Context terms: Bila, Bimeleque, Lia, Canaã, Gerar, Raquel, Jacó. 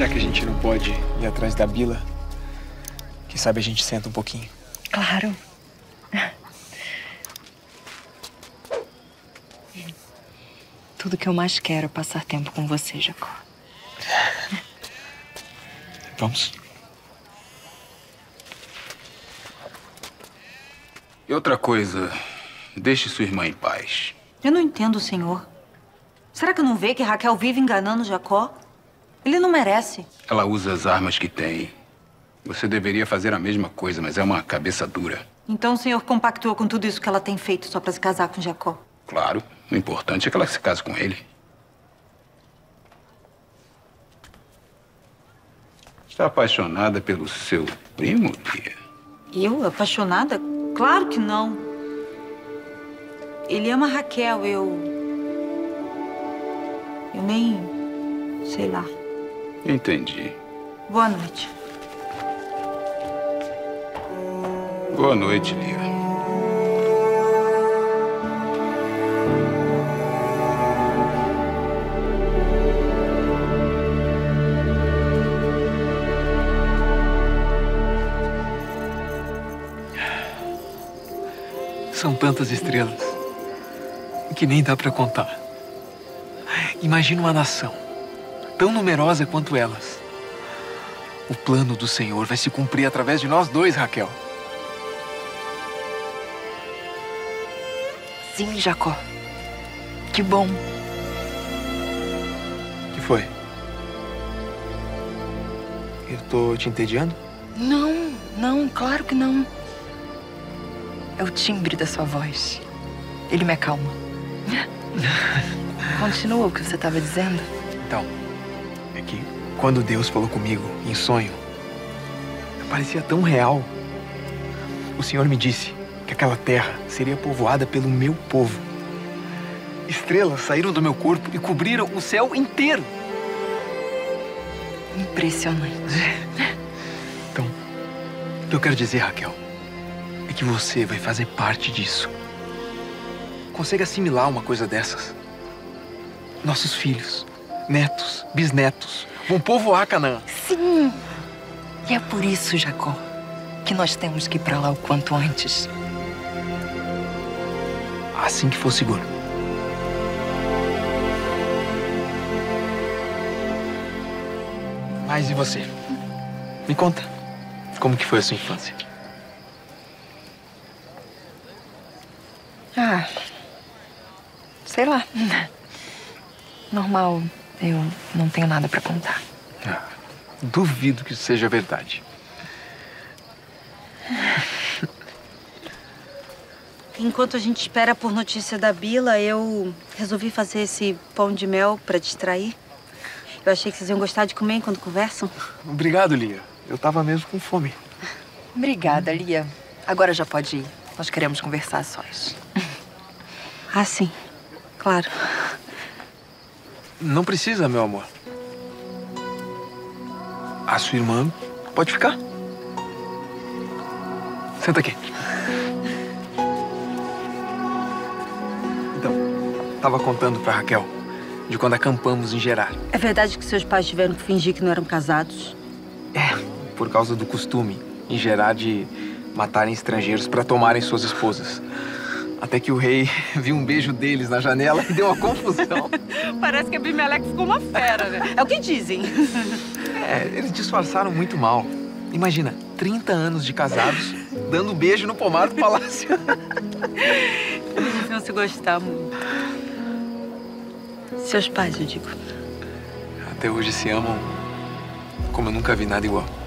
Já que a gente não pode ir atrás da Bila, quem sabe a gente senta um pouquinho. Claro. Tudo que eu mais quero é passar tempo com você, Jacó. Vamos. E outra coisa, deixe sua irmã em paz. Eu não entendo o senhor. Será que não vê que Raquel vive enganando Jacó? Ele não merece. Ela usa as armas que tem. Você deveria fazer a mesma coisa, mas é uma cabeça dura. Então o senhor compactou com tudo isso que ela tem feito só pra se casar com Jacó? Claro. O importante é que ela se case com ele. Está apaixonada pelo seu primo, Lia? Eu? Apaixonada? Claro que não. Ele ama a Raquel, eu nem... sei lá. Entendi. Boa noite. Boa noite, Lia. São tantas estrelas que nem dá pra contar. Imagina uma nação tão numerosa quanto elas. O plano do Senhor vai se cumprir através de nós dois, Raquel. Sim, Jacó. Que bom. O que foi? Eu tô te entediando? Não, não, claro que não. É o timbre da sua voz. Ele me acalma. Continua o que você estava dizendo. Então, é que quando Deus falou comigo em sonho, parecia tão real. O Senhor me disse que aquela terra seria povoada pelo meu povo. Estrelas saíram do meu corpo e cobriram o céu inteiro. Impressionante. Então, o que eu quero dizer, Raquel, é que você vai fazer parte disso. Consegue assimilar uma coisa dessas? Nossos filhos, netos, bisnetos, vão povoar Canaã. Sim! E é por isso, Jacó, que nós temos que ir pra lá o quanto antes. Assim que for seguro. Mas e você? Me conta, como que foi a sua infância? Ah, sei lá. Normal, eu não tenho nada pra contar. Ah, duvido que isso seja verdade. Enquanto a gente espera por notícia da Bila, eu resolvi fazer esse pão de mel pra distrair. Eu achei que vocês iam gostar de comer enquanto conversam. Obrigado, Lia. Eu tava mesmo com fome. Obrigada, Lia. Agora já pode ir. Nós queremos conversar sós. Ah, sim. Claro. Não precisa, meu amor. A sua irmã pode ficar. Senta aqui. Então, tava contando pra Raquel de quando acampamos em Gerar. É verdade que seus pais tiveram que fingir que não eram casados? É, por causa do costume em Gerar de matarem estrangeiros para tomarem suas esposas. Até que o rei viu um beijo deles na janela e deu uma confusão. Parece que a Bimeleque ficou uma fera, né? É o que dizem. É, eles disfarçaram muito mal. Imagina, 30 anos de casados, dando um beijo no pomar do palácio. Eles não se gostavam. Seus pais, eu digo. Até hoje se amam como eu nunca vi nada igual.